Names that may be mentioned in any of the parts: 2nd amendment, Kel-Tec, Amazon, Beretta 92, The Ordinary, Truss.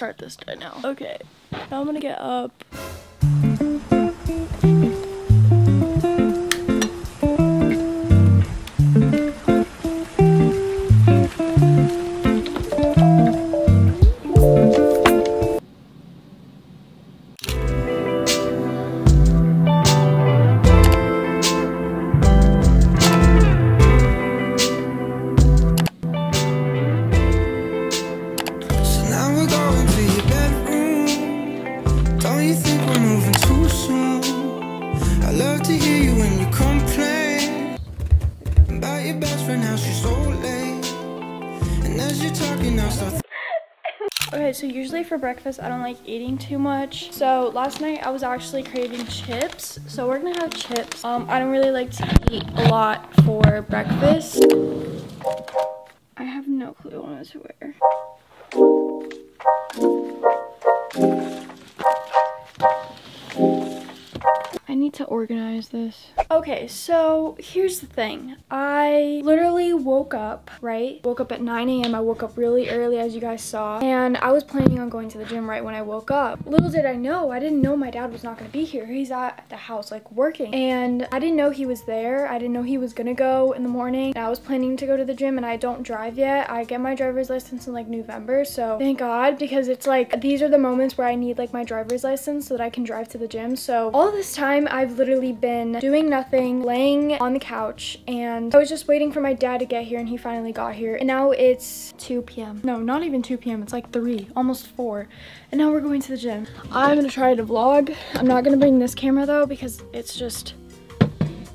gonna start this right now. Okay, now I'm gonna get up. Okay, so usually for breakfast, I don't like eating too much. So last night I was actually craving chips. So we're gonna have chips. I don't really like to eat a lot for breakfast. I have no clue what to wear. I need to organize this. Okay, so here's the thing. I literally woke up, right? Woke up at 9 a.m. I woke up really early, as you guys saw. And I was planning on going to the gym right when I woke up. Little did I know, I didn't know my dad was not going to be here. He's at the house, like, working. And I didn't know he was there. I didn't know he was going to go in the morning. And I was planning to go to the gym, and I don't drive yet. I get my driver's license in, like, November. So thank God, because it's, like, these are the moments where I need, like, my driver's license so that I can drive to the gym. So all this time, I've literally been doing nothing, laying on the couch, and I was just waiting for my dad to get here, and he finally got here. And now it's 2 p.m. No, not even 2 p.m. It's like 3, almost 4. And now we're going to the gym. I'm gonna try to vlog. I'm not gonna bring this camera though, because it's just,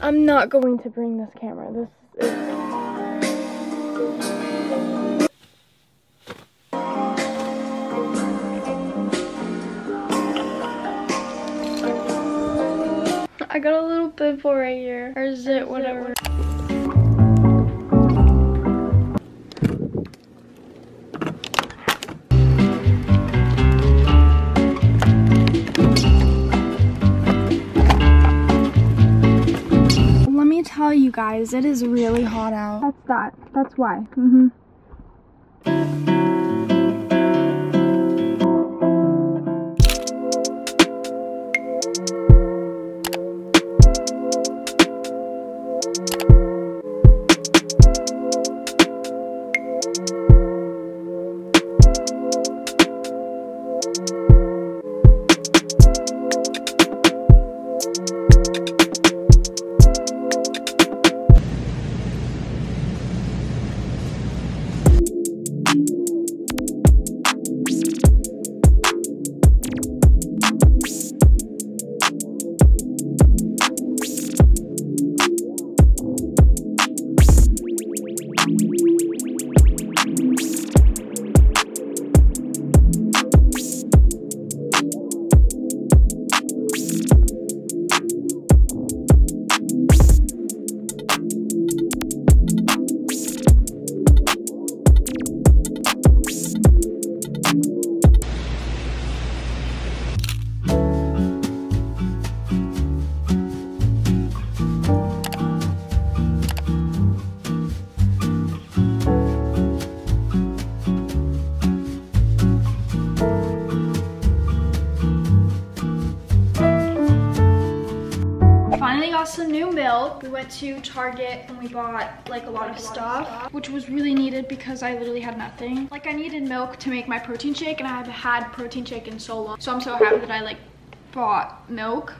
I'm not going to bring this camera. This is... I got a little pimple right here, or zit, whatever. Let me tell you guys, it is really hot out. That's that. That's why. Mm-hmm. Some new milk. We went to Target and we bought like a lot of stuff, which was really needed because I literally had nothing. Like, I needed milk to make my protein shake, and I haven't had protein shake in so long. So I'm so happy that I like bought milk.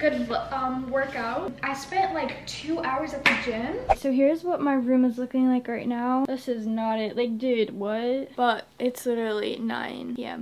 Good workout. I spent like 2 hours at the gym. So here's what my room is looking like right now. This is not it. Like, dude, what? But it's literally 9 p.m.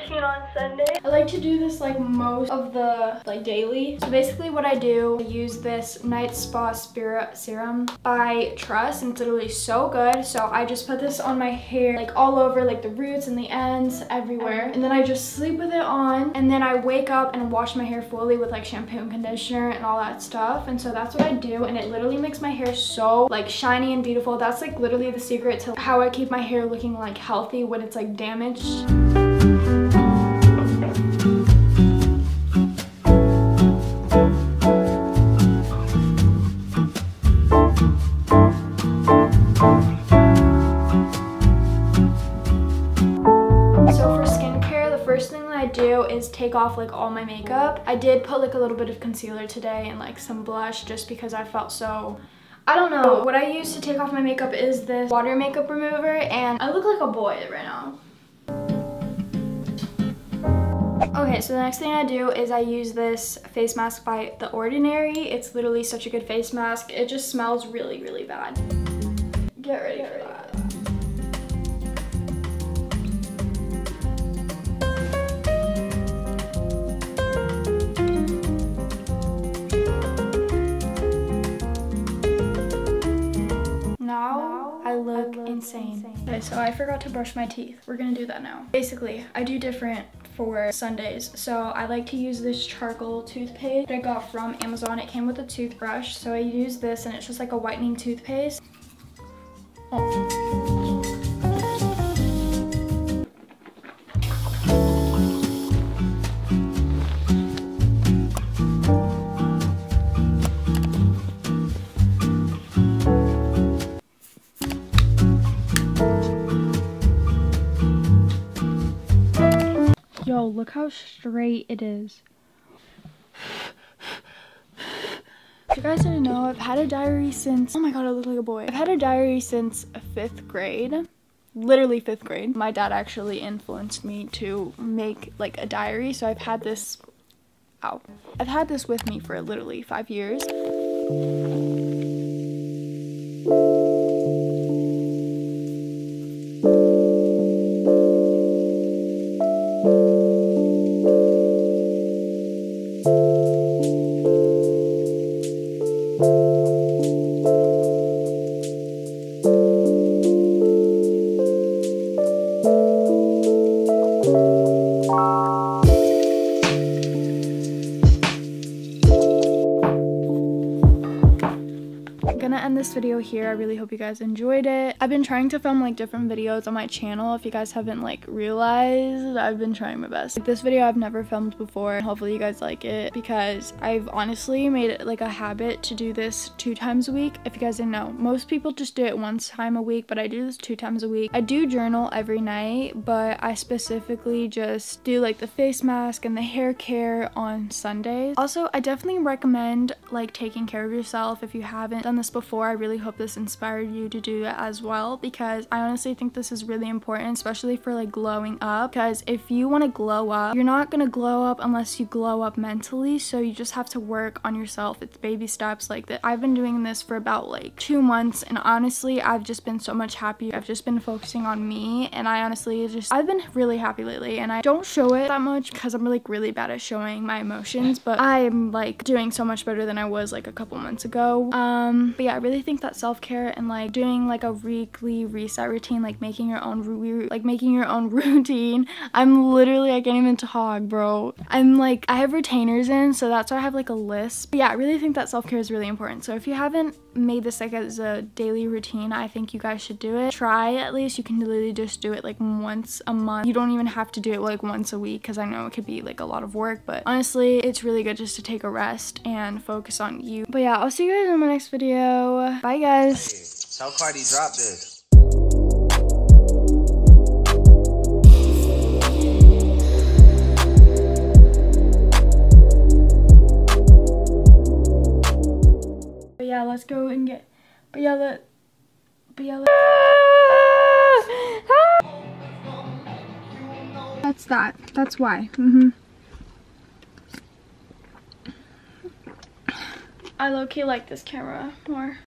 routine on Sunday. I like to do this like most of the daily. So basically what I do, I use this Night Spa Spirit Serum by Truss, and it's literally so good. So I just put this on my hair, like all over, like the roots and the ends, everywhere. And then I just sleep with it on, and then I wake up and wash my hair fully with like shampoo and conditioner and all that stuff. And so that's what I do, and it literally makes my hair so like shiny and beautiful. That's like literally the secret to how I keep my hair looking like healthy when it's like damaged. Is take off like all my makeup. I did put like a little bit of concealer today and like some blush just because I felt so, I don't know. What I use to take off my makeup is this water makeup remover, and I look like a boy right now. Okay, so the next thing I do is I use this face mask by The Ordinary. It's literally such a good face mask. It just smells really, really bad. Get ready for that. Insane. Okay, so I forgot to brush my teeth. We're gonna do that now. Basically, I do different for Sundays. So I like to use this charcoal toothpaste that I got from Amazon. It came with a toothbrush. So I use this, and it's just like a whitening toothpaste. Yo, look how straight it is. If you guys didn't know, I've had a diary since, oh my god, I look like a boy. I've had a diary since 5th grade. Literally 5th grade. My dad actually influenced me to make like a diary, so I've had this, ow. I've had this with me for literally 5 years. This video here. I really hope you guys enjoyed it. I've been trying to film like different videos on my channel. If you guys haven't like realized, I've been trying my best. Like, this video I've never filmed before. Hopefully you guys like it, because I've honestly made it like a habit to do this 2 times a week. If you guys didn't know, most people just do it 1 time a week, but I do this 2 times a week. I do journal every night, but I specifically just do like the face mask and the hair care on Sundays. Also, I definitely recommend like taking care of yourself. If you haven't done this before, I really hope this inspired you to do it as well, because I honestly think this is really important, especially for like glowing up. Because if you want to glow up, you're not gonna glow up unless you glow up mentally. So you just have to work on yourself. It's baby steps like that. I've been doing this for about like 2 months, and honestly I've just been so much happier. I've just been focusing on me, and I honestly just, I've been really happy lately, and I don't show it that much because I'm like really bad at showing my emotions, but I'm like doing so much better than I was like a couple months ago. But yeah, I really think that self-care and like doing like a weekly reset routine, like making your own routine. I'm literally, I can't even talk, bro. I'm like, I have retainers in, so that's why I have like a lisp. But yeah, I really think that self-care is really important. So if you haven't made this like as a daily routine, I think you guys should do it. Try, at least. You can literally just do it like once a month. You don't even have to do it like once a week, because I know it could be like a lot of work, but honestly it's really good just to take a rest and focus on you. But yeah, I'll see you guys in my next video. Bye guys. Hey, tell Cardi drop this. Yeah, let's go and get, that's that, that's why, I low-key like this camera more.